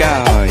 guys.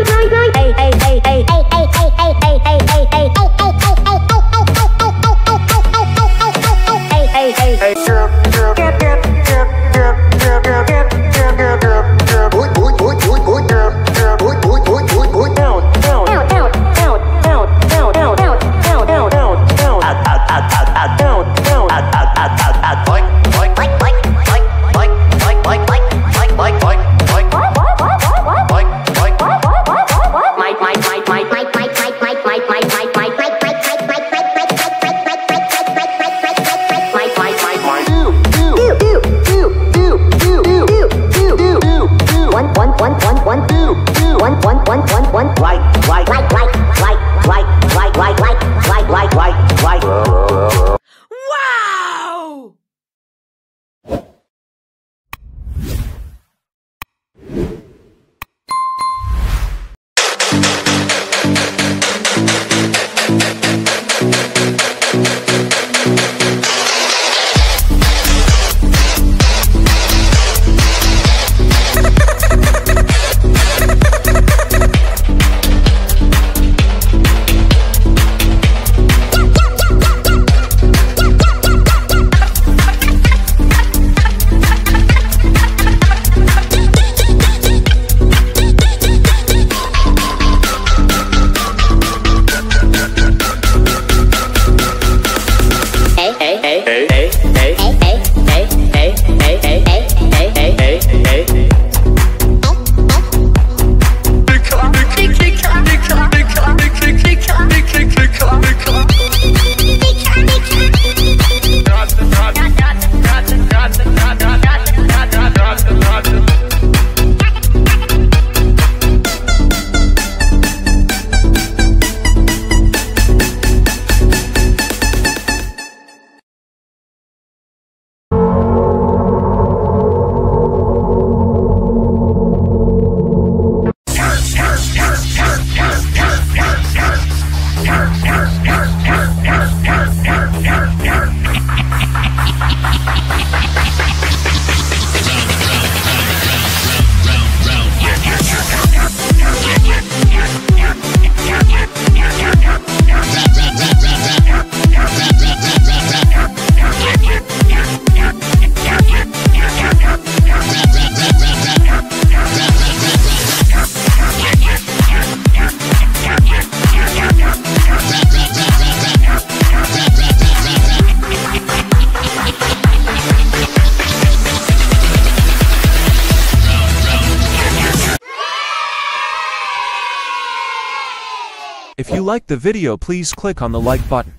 If you like the video, please click on the like button,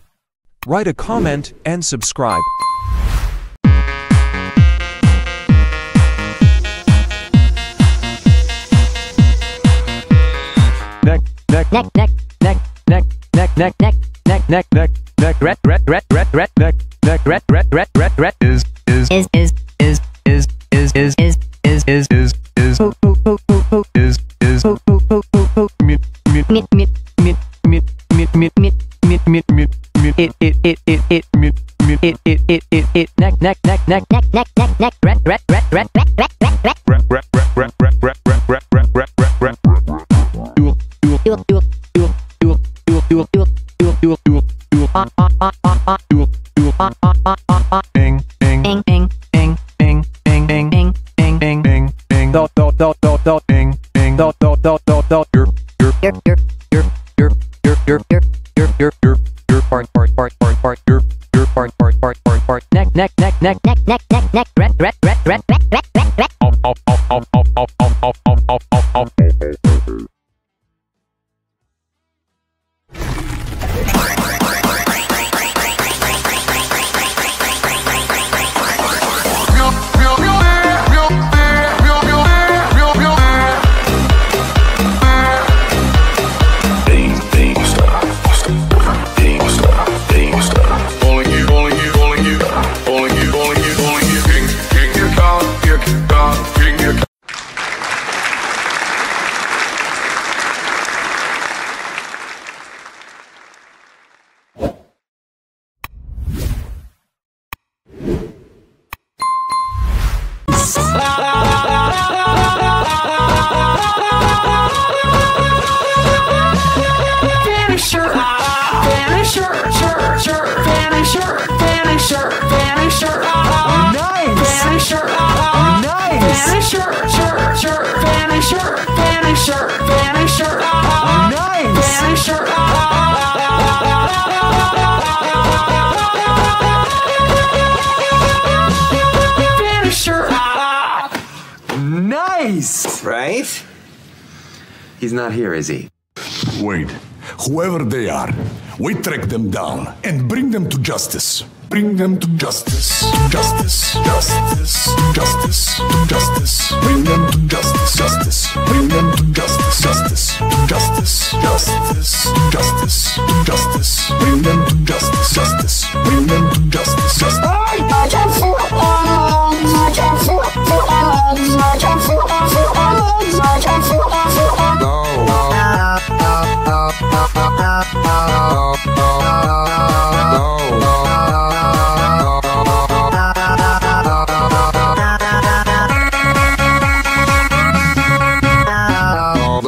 write a comment, and subscribe. Vanisher, Vanisher, Vanisher, Vanisher. Nice. Vanisher, nice. Vanisher, Vanisher, Vanisher, Vanisher. Nice. Vanisher. Vanisher. Nice. Right? He's not here, is he? Wait. Whoever they are, we track them down and bring them to justice. Bring them to justice. Justice. Justice. Justice. Justice. Bring them to justice. Justice. Bring them to justice. Justice. Justice. Justice. Justice. Justice. Bring them to justice. Justice. Bring them to justice. Justice.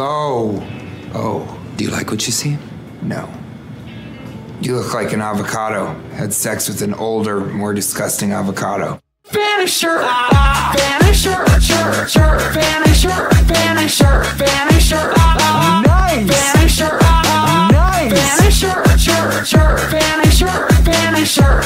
Oh, do you like what you see? No. You look like an avocado. Had sex with an older, more disgusting avocado. Vanisher! Vanisher! Vanisher! Vanisher! Vanisher! Nice! Vanisher! Nice! Vanisher! Vanisher! Vanisher! Vanisher!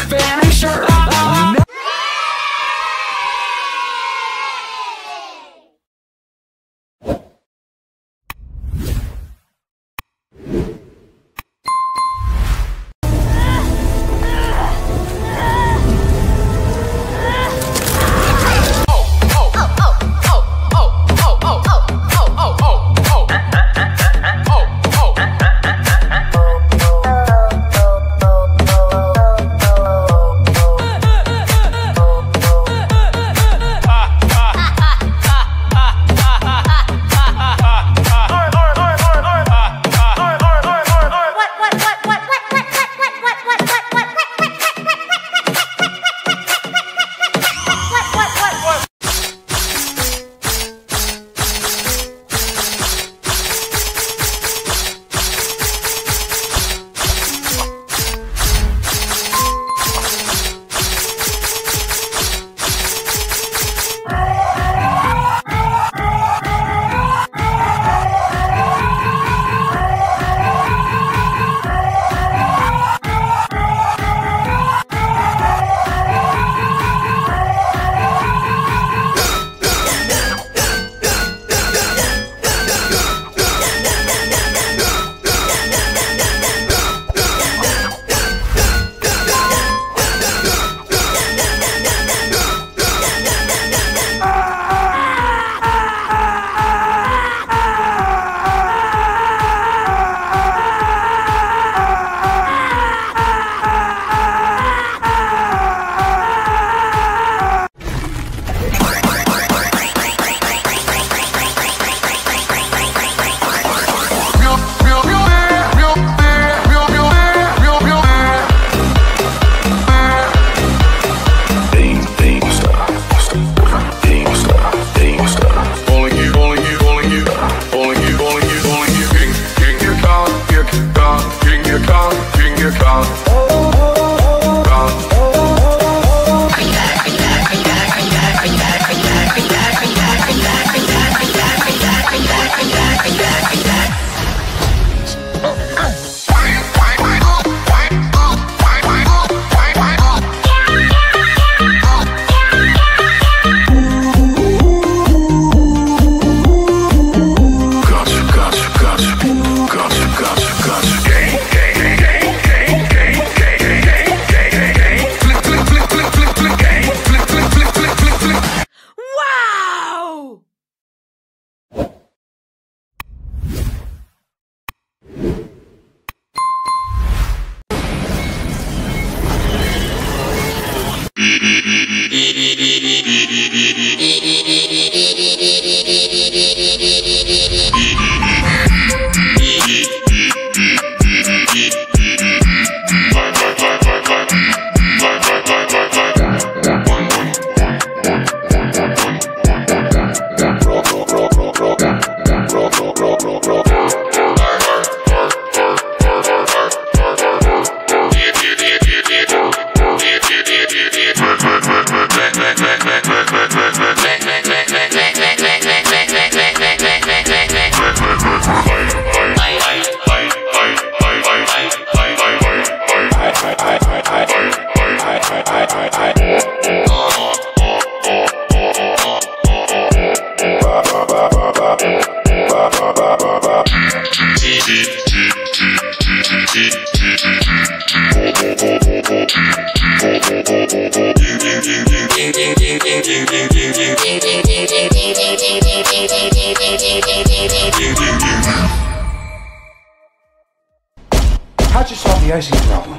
the icing problem.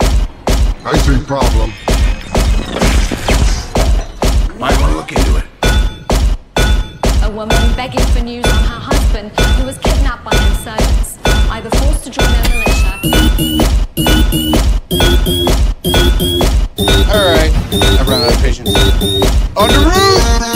Icing problem? Might want to look into it. A woman begging for news on her husband, who was kidnapped by insurgents, either forced to join their militia. Alright, I've run out of patience. On the roof!